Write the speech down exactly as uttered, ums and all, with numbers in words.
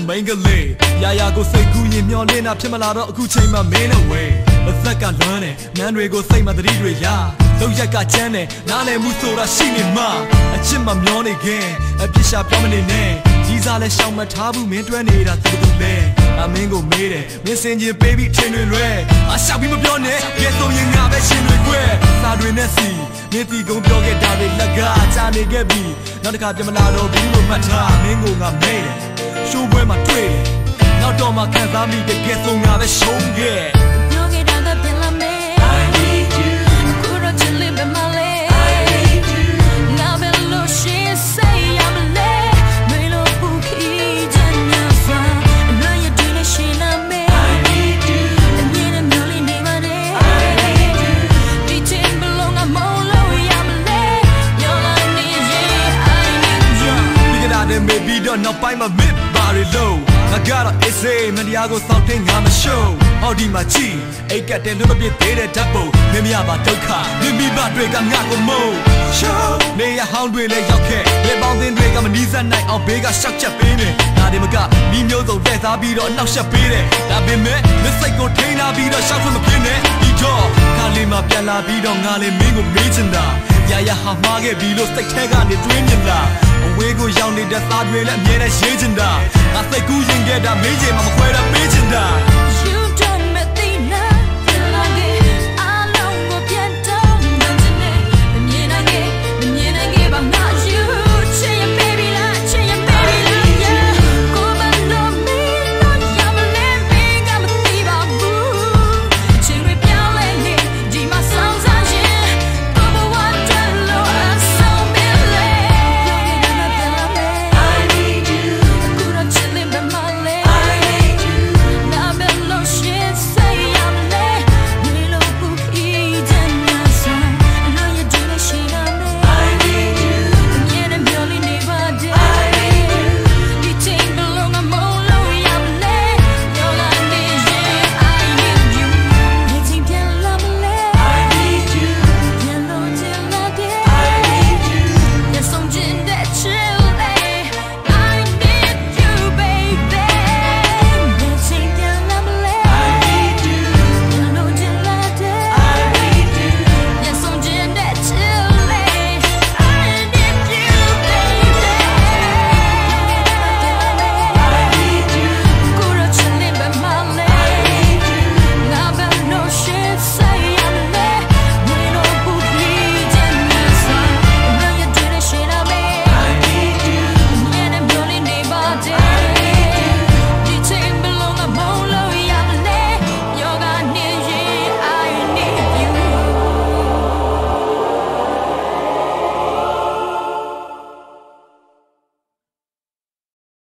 the main galay. Yaya go say goo ye myon lena pimala go chain my main away. A thaka learning, Nanre go say my degree ya. So yaka chane, Nane Musora shini ma. A chim my myon again, a pisha prominent name. These are the sham tabu made to an aid at the lay. I mingo made it, missing your baby chain and red. I shall be my blonde, get on your navigation regret. Sadri Nessie, Mithy go dog it down in the guards. I may get me, not a catamilado, be with my time. Mingo got made it, show where my trade. Now don't my cat, I mean the get on the show, yeah. Maybe don't know by my mid body low. I got a essay, Maniago something I'm a show. How do my cheek? A cat and don't be a data double. Maybe I'm a doka, maybe my drink, I'm not gonna move. Show me a hundred legs, okay. They bound in break, I'm a knees and night. I'll beg a shut your baby. Not even got me, no, the death. I'll be on now. Shut it. I've been met. This like contain. I'll be the shot from the pinhead. Be jaw. Kalima Bella be on Nali Mingo Majinda. Yaya Hamage be lost like Tegan is winning that. We go down in the side, we let me in a shade in that. I say, who can get that major? I'm afraid I'm major in that.